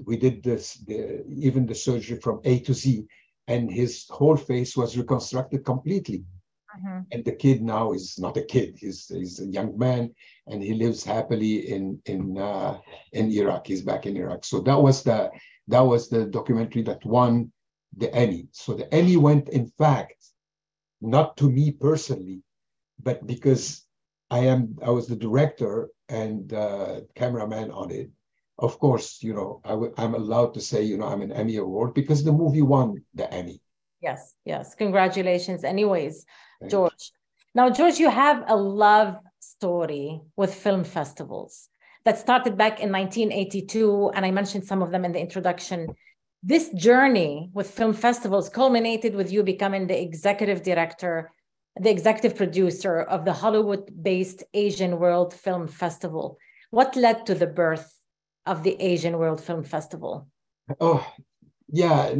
we did this, even the surgery from A to Z. And his whole face was reconstructed completely. Mm-hmm. And the kid now is not a kid, he's a young man, and he lives happily in Iraq. He's back in Iraq. So that was the documentary that won the Emmy. So the Emmy went, in fact, not to me personally, but because I was the director and cameraman on it. Of course, you know, I'm allowed to say, you know, I'm an Emmy Award because the movie won the Emmy. Yes, yes. Congratulations. Anyways, thanks, George. Now, George, you have a love story with film festivals that started back in 1982. And I mentioned some of them in the introduction. This journey with film festivals culminated with you becoming the executive director, the executive producer of the Hollywood-based Asian World Film Festival. What led to the birth of the Asian World Film Festival? Oh, yeah,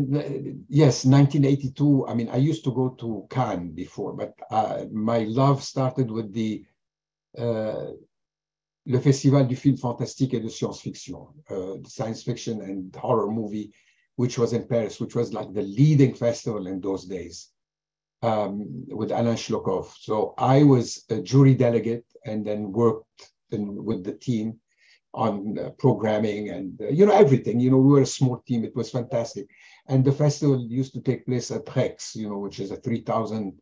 yes, 1982. I mean, I used to go to Cannes before, but my love started with the Le Festival du Film Fantastique et de Science-Fiction, science fiction and horror movie, which was in Paris, which was like the leading festival in those days, with Alain Shlokov. So I was a jury delegate and then worked with the team on programming and, you know, everything. You know, we were a small team. It was fantastic. And the festival used to take place at Rex, you know, which is a 3,000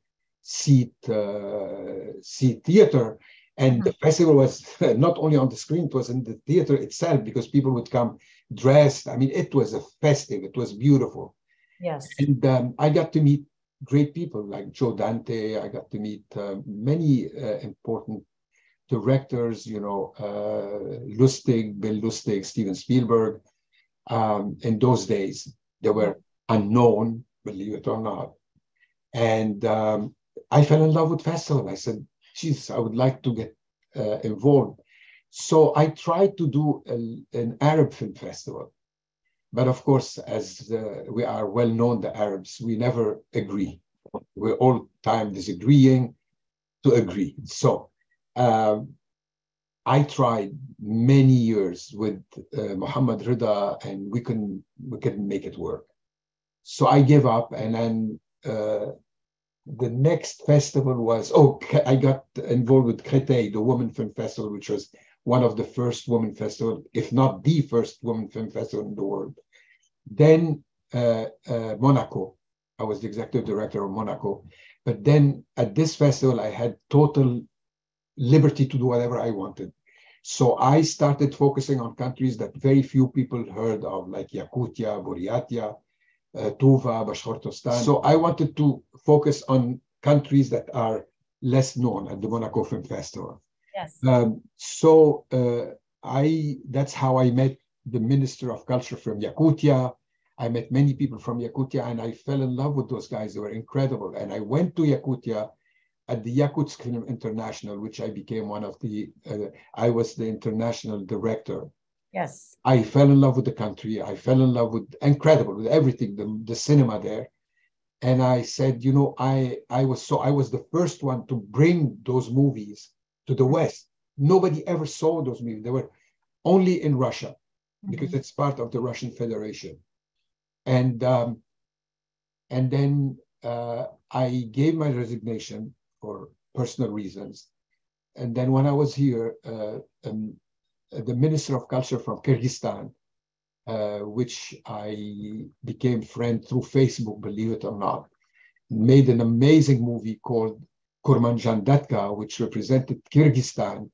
seat theater. And the festival was not only on the screen, it was in the theater itself, because people would come dressed. I mean, it was a festive, it was beautiful. Yes. And I got to meet great people like Joe Dante. I got to meet many important directors, you know, Lustig, Bill Lustig, Steven Spielberg. In those days, they were unknown, believe it or not. And I fell in love with festival. I said, geez, I would like to get involved. So I tried to do an Arab film festival. But of course, as we are well known, the Arabs, we never agree. We're all the time disagreeing to agree. So I tried many years with Mohammad Rida, and we couldn't make it work. So I gave up, and then the next festival was, I got involved with Créteil, the Women Film Festival, which was one of the first women festival, if not the first women film festival in the world. Then Monaco, I was the executive director of Monaco. But then at this festival, I had total liberty to do whatever I wanted. So I started focusing on countries that very few people heard of, like Yakutia, Buryatia, Tuva, Bashkortostan. So I wanted to focus on countries that are less known at the Monaco Film Festival. Yes. That's how I met the Minister of Culture from Yakutia. I met many people from Yakutia, and I fell in love with those guys. They were incredible. And I went to Yakutia at the Yakutsk Film International, which I became one of the, I was the international director. Yes. I fell in love with the country. I fell in love with, incredible, with everything, the cinema there. And I said, you know, I was the first one to bring those movies to the West. Nobody ever saw those movies. They were only in Russia, because it's part of the Russian Federation. And then I gave my resignation for personal reasons. And then when I was here, the Minister of Culture from Kyrgyzstan, which I became friend through Facebook, believe it or not, made an amazing movie called Kurmanjan Datka, which represented Kyrgyzstan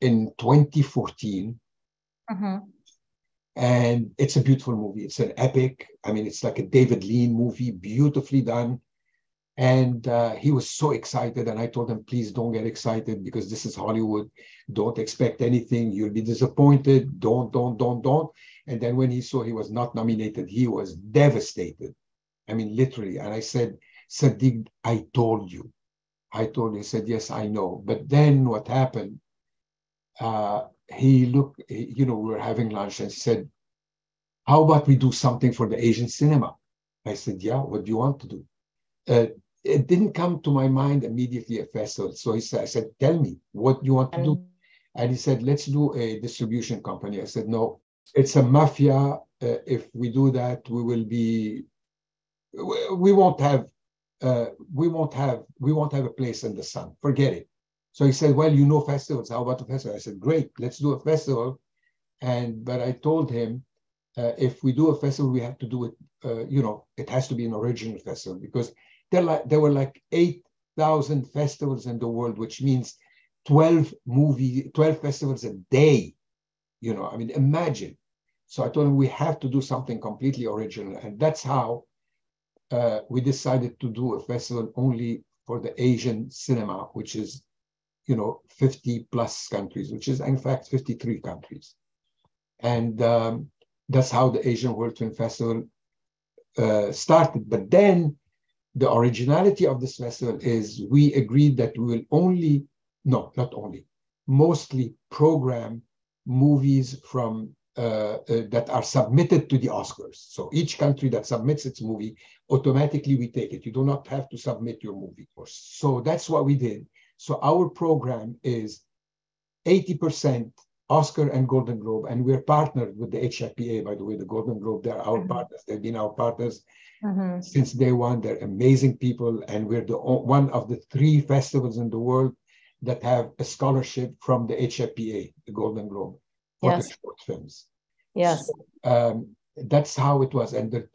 in 2014. And it's a beautiful movie. It's an epic. I mean, it's like a David Lean movie, beautifully done. And he was so excited. And I told him, please don't get excited, because this is Hollywood. Don't expect anything. You'll be disappointed. Don't. And then when he saw he was not nominated, he was devastated. I mean, literally. And I said, Sadiq, I told you. He said, yes, I know. But then what happened, he looked, you know, we were having lunch, and he said, how about we do something for the Asian cinema? I said, yeah, what do you want to do? It didn't come to my mind immediately at festival. So he said, I said, tell me, what do you want to do? And he said, let's do a distribution company. I said, no, it's a mafia. If we do that, we won't have a place in the sun. Forget it. So he said, well, you know festivals. How about a festival? I said, great, let's do a festival. But I told him, if we do a festival, we have to do it. You know, it has to be an original festival, because there were like 8,000 festivals in the world, which means 12 festivals a day. You know, I mean, imagine. So I told him we have to do something completely original. And that's how we decided to do a festival only for the Asian cinema, which is, you know, 50 plus countries, which is in fact 53 countries. And that's how the Asian World Film Festival started. But then the originality of this festival is we agreed that we will mostly program movies from that are submitted to the Oscars. So each country that submits its movie, automatically we take it. You do not have to submit your movie. So that's what we did. So our program is 80% Oscar and Golden Globe. And we're partnered with the HFPA, by the way, the Golden Globe. They're our partners. They've been our partners since day one. They're amazing people. And we're one of the three festivals in the world that have a scholarship from the HFPA, the Golden Globe. Yes. The short films. Yes. So, that's how it was. And the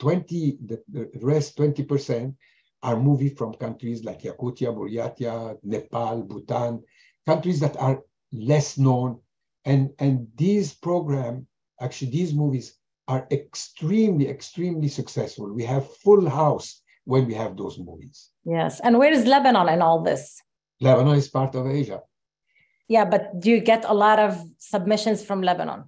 rest 20% are movies from countries like Yakutia, Buryatia, Nepal, Bhutan, countries that are less known. And these programs, actually these movies are extremely, extremely successful. We have full house when we have those movies. Yes, and where is Lebanon in all this? Lebanon is part of Asia. Yeah, but do you get a lot of submissions from Lebanon?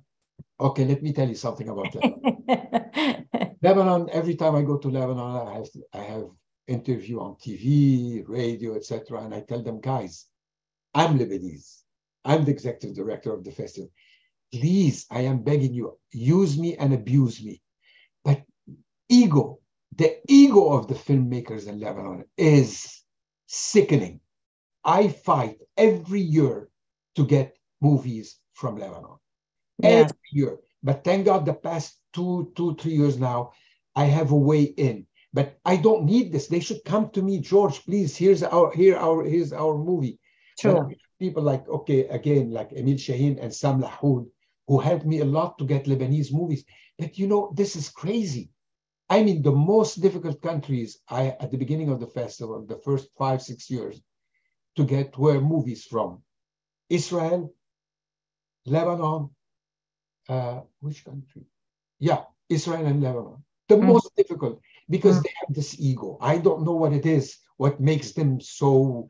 Okay, let me tell you something about Lebanon. Lebanon, every time I go to Lebanon, I have interview on TV, radio, etc. And I tell them, guys, I'm Lebanese. I'm the executive director of the festival. Please, I am begging you, use me and abuse me. But ego, the ego of the filmmakers in Lebanon is sickening. I fight every year to get movies from Lebanon. Yes. Every year. But thank God the past two, 3 years now, I have a way in. But I don't need this. They should come to me, George, please, here's our movie. Sure. People like, okay, again, like Emil Shaheen and Sam Lahoud, who helped me a lot to get Lebanese movies. But you know, this is crazy. I mean, the most difficult countries at the beginning of the festival, the first 5-6 years, to get were movies from Israel, Lebanon, which country? Yeah, Israel and Lebanon. The most difficult, because they have this ego. I don't know what it is, what makes them so,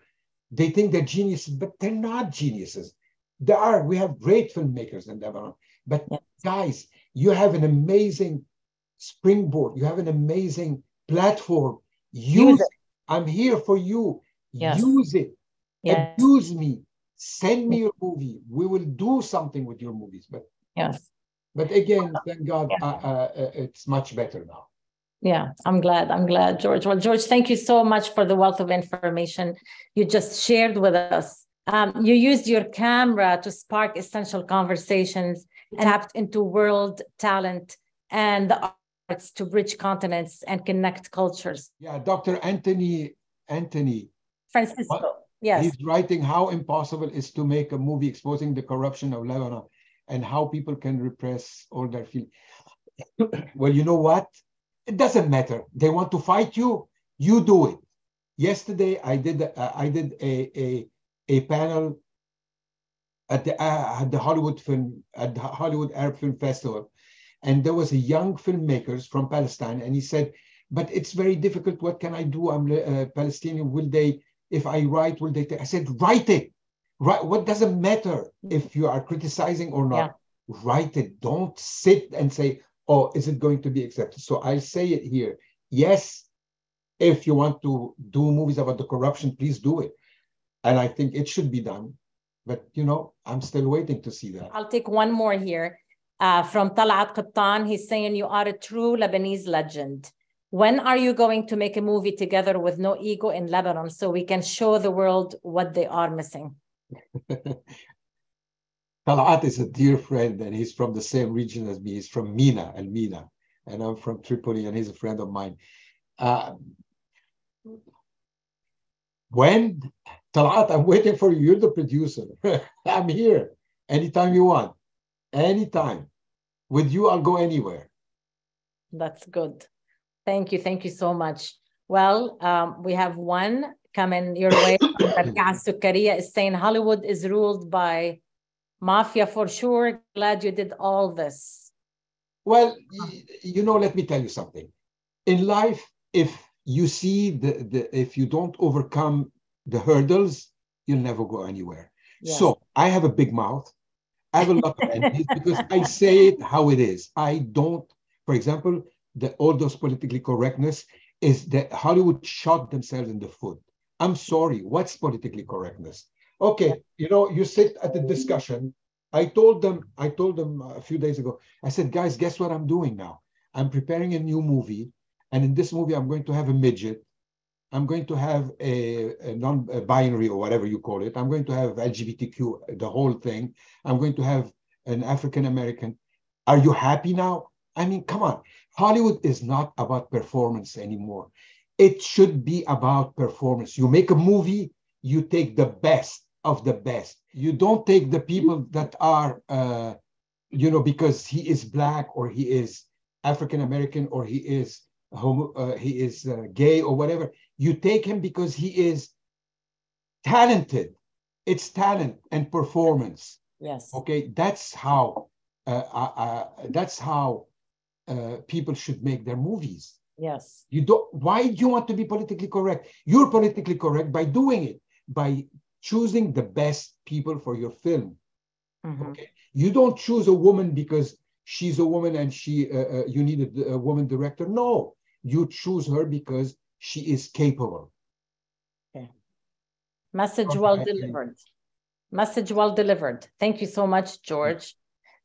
they think they're geniuses, but they're not geniuses. We have great filmmakers in Lebanon. But guys, you have an amazing springboard. You have an amazing platform. Use it. I'm here for you. Yes. Use it. Yes. Abuse me. Send me your movie. We will do something with your movies. But yes. But again, thank God, it's much better now. Yeah, I'm glad, George. Well, George, thank you so much for the wealth of information you just shared with us. You used your camera to spark essential conversations, tapped into world talent and the arts to bridge continents and connect cultures. Yeah, Dr. Anthony Francisco, yes. He's writing how impossible it is to make a movie exposing the corruption of Lebanon and how people can repress all their feelings. Well, you know what? It doesn't matter. They want to fight you. You do it. Yesterday, I did a panel at the Hollywood Arab Film Festival, and there was a young filmmaker from Palestine, and he said, "But it's very difficult. What can I do? I'm Palestinian. Will they? If I write, will they?" I said, "Write it. Right. What doesn't matter if you are criticizing or not? Yeah. Write it. Don't sit and say." Or is it going to be accepted? So I say it here. Yes, if you want to do movies about the corruption, please do it. And I think it should be done. But, you know, I'm still waiting to see that. I'll take one more here from Talat Qattan. He's saying, you are a true Lebanese legend. When are you going to make a movie together with No Ego in Lebanon so we can show the world what they are missing? Talat is a dear friend, and he's from the same region as me. He's from Mina, and I'm from Tripoli, and he's a friend of mine. When? Talat, I'm waiting for you. You're the producer. I'm here. Anytime you want. Anytime. With you, I'll go anywhere. That's good. Thank you. Thank you so much. Well, we have one coming your way. Sukaria is saying Hollywood is ruled by mafia for sure. Glad you did all this. Well, you know, let me tell you something. In life, if you see if you don't overcome the hurdles, you'll never go anywhere. Yes. So I have a big mouth. I have a lot of enemies because I say it how it is. I don't, for example, all those politically correctness is that Hollywood shot themselves in the foot. I'm sorry, what's politically correctness? Okay, you know, you sit at the discussion. I told them a few days ago, I said, guys, guess what I'm doing now? I'm preparing a new movie. And in this movie, I'm going to have a midget. I'm going to have a non-binary or whatever you call it. I'm going to have LGBTQ, the whole thing. I'm going to have an African-American. Are you happy now? I mean, come on. Hollywood is not about performance anymore. It should be about performance. You make a movie, you take the best of the best. You don't take the people that are, you know, because he is black or he is African-American or he is he is gay or whatever. You take him because he is talented. It's talent and performance. Yes. Okay, that's how people should make their movies. Yes. You don't. Why do you want to be politically correct? You're politically correct by doing it, by choosing the best people for your film. Mm-hmm. Okay. You don't choose a woman because she's a woman and she you needed a woman director. No, you choose her because she is capable. Okay. Message well delivered. Message well delivered. Thank you so much, George.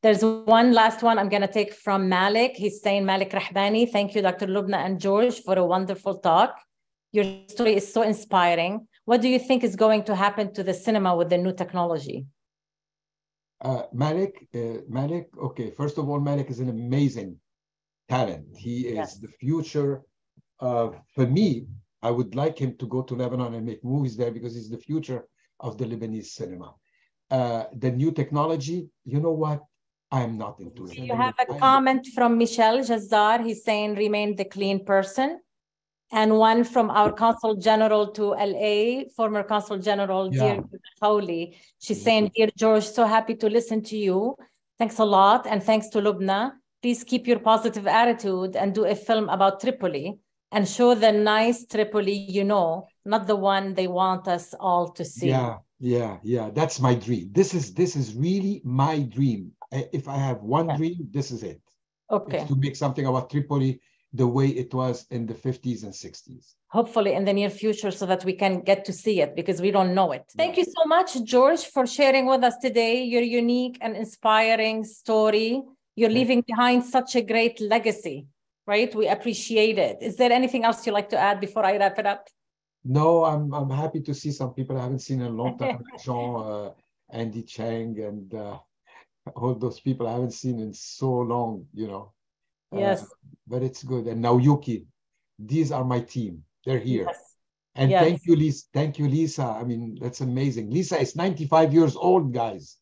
There's one last one I'm going to take from Malik. He's saying, Malik Rahbani, thank you, Dr. Loubna and George, for a wonderful talk. Your story is so inspiring. What do you think is going to happen to the cinema with the new technology? Malik, okay. First of all, Malik is an amazing talent. He is the future of, for me, I would like him to go to Lebanon and make movies there because he's the future of the Lebanese cinema. The new technology, you know what? I am not into it. You have a comment from Michel Jazar. He's saying, remain the clean person. And one from our Consul General to LA, former Consul General, dear Mirna Khaouli. She's saying, dear George, so happy to listen to you. Thanks a lot. And thanks to Loubna. Please keep your positive attitude and do a film about Tripoli and show the nice Tripoli, you know, not the one they want us all to see. Yeah. That's my dream. This is really my dream. If I have one dream, this is it. Okay. It's to make something about Tripoli the way it was in the 50s and 60s. Hopefully in the near future so that we can get to see it because we don't know it. Thank you so much, George, for sharing with us today your unique and inspiring story. You're leaving behind such a great legacy, right? We appreciate it. Is there anything else you'd like to add before I wrap it up? No, I'm happy to see some people I haven't seen in a long time. Jean, Andy Chang, and... all those people I haven't seen in so long, you know. Yes. But it's good. And Naoyuki, these are my team. They're here. Yes. And thank you, Lisa. Thank you, Lisa. I mean, that's amazing. Lisa is 95 years old, guys.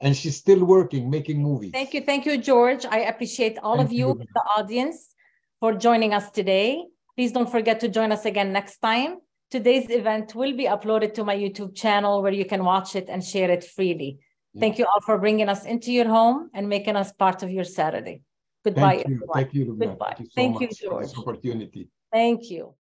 And she's still working, making movies. Thank you. Thank you, George. I appreciate all of you, the audience, for joining us today. Please don't forget to join us again next time. Today's event will be uploaded to my YouTube channel where you can watch it and share it freely. Thank you all for bringing us into your home and making us part of your Saturday. Goodbye, everyone. Thank you, Loubna. Goodbye. Thank you so much for this opportunity. Thank you.